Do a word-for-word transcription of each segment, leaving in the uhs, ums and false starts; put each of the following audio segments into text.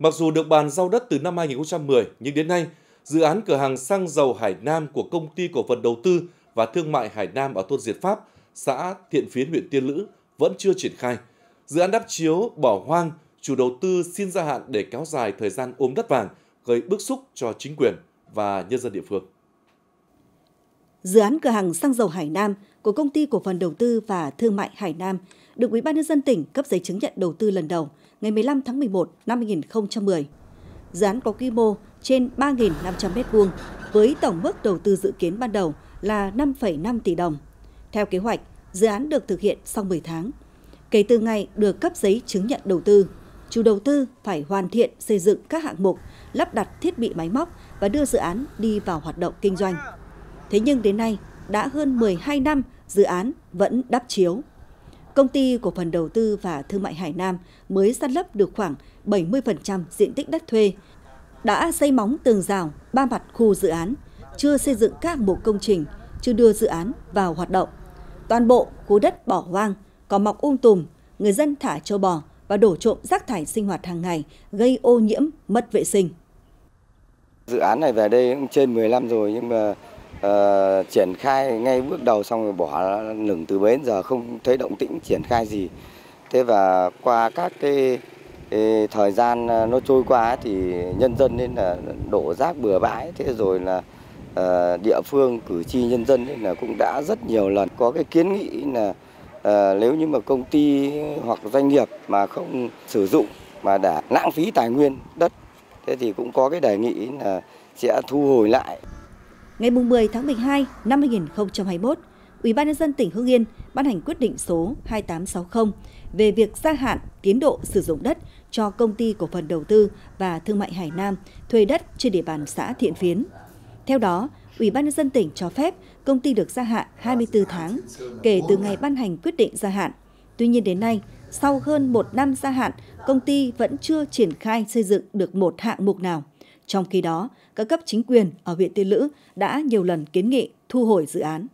Mặc dù được bàn giao đất từ năm hai nghìn không trăm mười, nhưng đến nay, dự án cửa hàng xăng dầu Hải Nam của Công ty Cổ phần Đầu tư và Thương mại Hải Nam ở thôn Diệt Pháp, xã Thiện Phiến, huyện Tiên Lữ vẫn chưa triển khai. Dự án đắp chiếu bỏ hoang, chủ đầu tư xin gia hạn để kéo dài thời gian ôm đất vàng, gây bức xúc cho chính quyền và nhân dân địa phương. Dự án cửa hàng xăng dầu Hải Nam của Công ty Cổ phần Đầu tư và Thương mại Hải Nam được Ủy ban nhân dân tỉnh cấp giấy chứng nhận đầu tư lần đầu ngày mười lăm tháng mười một năm hai nghìn không trăm mười. Dự án có quy mô trên ba nghìn năm trăm mét vuông với tổng mức đầu tư dự kiến ban đầu là năm phẩy năm tỷ đồng. Theo kế hoạch, dự án được thực hiện sau mười tháng. Kể từ ngày được cấp giấy chứng nhận đầu tư, chủ đầu tư phải hoàn thiện xây dựng các hạng mục, lắp đặt thiết bị máy móc và đưa dự án đi vào hoạt động kinh doanh. Thế nhưng đến nay, đã hơn mười hai năm dự án vẫn đắp chiếu. Công ty Cổ phần Đầu tư và Thương mại Hải Nam mới san lấp được khoảng bảy mươi phần trăm diện tích đất thuê, đã xây móng tường rào ba mặt khu dự án, chưa xây dựng các bộ công trình, chưa đưa dự án vào hoạt động. Toàn bộ khu đất bỏ hoang, cỏ mọc um tùm, người dân thả trâu bò và đổ trộm rác thải sinh hoạt hàng ngày, gây ô nhiễm, mất vệ sinh. Dự án này về đây cũng trên mười năm rồi nhưng mà Uh, triển khai ngay bước đầu xong rồi bỏ lửng từ bến, giờ không thấy động tĩnh triển khai gì. Thế và qua các cái, cái thời gian nó trôi qua thì nhân dân nên là đổ rác bừa bãi, thế rồi là uh, địa phương cử tri nhân dân nên là cũng đã rất nhiều lần có cái kiến nghị là uh, nếu như mà công ty hoặc doanh nghiệp mà không sử dụng mà đã lãng phí tài nguyên đất, thế thì cũng có cái đề nghị là sẽ thu hồi lại. Ngày mười tháng mười hai năm hai nghìn không trăm hai mươi mốt, Ủy ban nhân dân tỉnh Hưng Yên ban hành quyết định số hai tám sáu không về việc gia hạn tiến độ sử dụng đất cho Công ty Cổ phần Đầu tư và Thương mại Hải Nam thuê đất trên địa bàn xã Thiện Phiến. Theo đó, Ủy ban nhân dân tỉnh cho phép công ty được gia hạn hai mươi tư tháng kể từ ngày ban hành quyết định gia hạn. Tuy nhiên đến nay, sau hơn một năm gia hạn, công ty vẫn chưa triển khai xây dựng được một hạng mục nào. Trong khi đó, các cấp chính quyền ở huyện Tiên Lữ đã nhiều lần kiến nghị thu hồi dự án.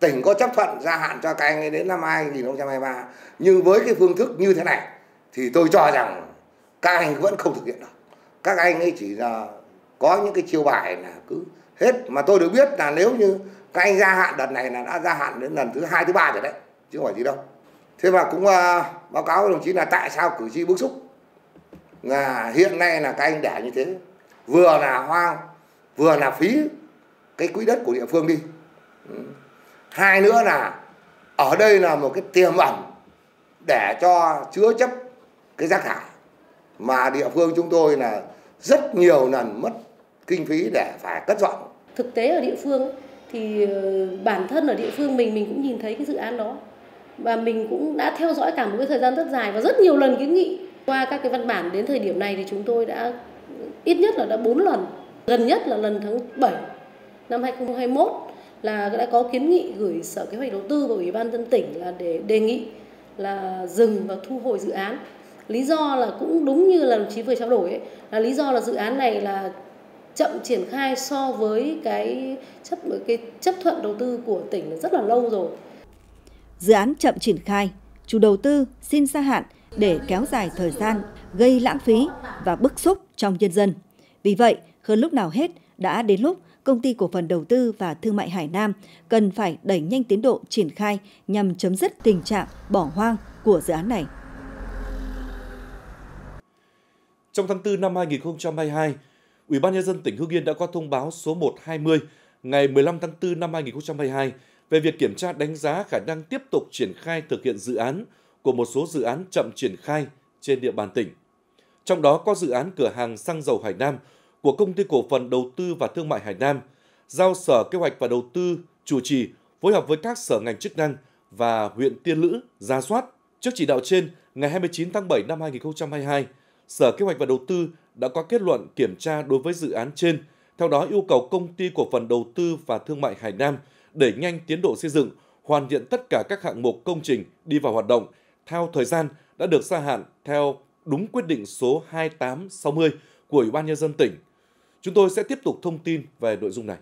Tỉnh có chấp thuận gia hạn cho cái này đến năm hai nghìn không trăm hai mươi ba, nhưng với cái phương thức như thế này thì tôi cho rằng các anh vẫn không thực hiện được. Các anh ấy chỉ là có những cái chiêu bài là cứ hết, mà tôi được biết là nếu như các anh gia hạn đợt này là đã gia hạn đến lần thứ hai, thứ ba rồi đấy, chứ không phải gì đâu. Thế mà cũng báo cáo với đồng chí là tại sao cử tri bức xúc là hiện nay là các anh để như thế. Vừa là hoang, vừa là phí cái quỹ đất của địa phương đi. Hai nữa là ở đây là một cái tiềm ẩn để cho chứa chấp cái rác thải. Mà địa phương chúng tôi là rất nhiều lần mất kinh phí để phải cất dọn. Thực tế ở địa phương thì bản thân ở địa phương mình, mình cũng nhìn thấy cái dự án đó. Và mình cũng đã theo dõi cả một cái thời gian rất dài và rất nhiều lần kiến nghị. Qua các cái văn bản đến thời điểm này thì chúng tôi đã ít nhất là đã bốn lần, gần nhất là lần tháng bảy năm hai nghìn không trăm hai mươi mốt là đã có kiến nghị gửi Sở Kế hoạch Đầu tư và Ủy ban nhân dân tỉnh là để đề nghị là dừng và thu hồi dự án. Lý do là cũng đúng như là đồng chí vừa trao đổi ấy, là lý do là dự án này là chậm triển khai so với cái chấp cái chấp thuận đầu tư của tỉnh rất là lâu rồi. Dự án chậm triển khai, chủ đầu tư xin gia hạn để kéo dài thời gian, gây lãng phí và bức xúc trong nhân dân. Vì vậy, hơn lúc nào hết, đã đến lúc Công ty Cổ phần Đầu tư và Thương mại Hải Nam cần phải đẩy nhanh tiến độ triển khai nhằm chấm dứt tình trạng bỏ hoang của dự án này. Trong tháng tư năm hai nghìn không trăm hai mươi hai, Ủy ban nhân dân tỉnh Hưng Yên đã có thông báo số một trăm hai mươi ngày mười lăm tháng tư năm hai nghìn không trăm hai mươi hai về việc kiểm tra đánh giá khả năng tiếp tục triển khai thực hiện dự án của một số dự án chậm triển khai trên địa bàn tỉnh. Trong đó có dự án cửa hàng xăng dầu Hải Nam của Công ty Cổ phần Đầu tư và Thương mại Hải Nam, giao Sở Kế hoạch và Đầu tư chủ trì phối hợp với các sở ngành chức năng và huyện Tiên Lữ ra soát. Trước chỉ đạo trên, ngày hai mươi chín tháng bảy năm hai nghìn không trăm hai mươi hai, Sở Kế hoạch và Đầu tư đã có kết luận kiểm tra đối với dự án trên, theo đó yêu cầu Công ty Cổ phần Đầu tư và Thương mại Hải Nam đẩy nhanh tiến độ xây dựng, hoàn thiện tất cả các hạng mục công trình đi vào hoạt động theo thời gian đã được gia hạn theo đúng quyết định số hai tám sáu không của Ủy ban nhân dân tỉnh. Chúng tôi sẽ tiếp tục thông tin về nội dung này.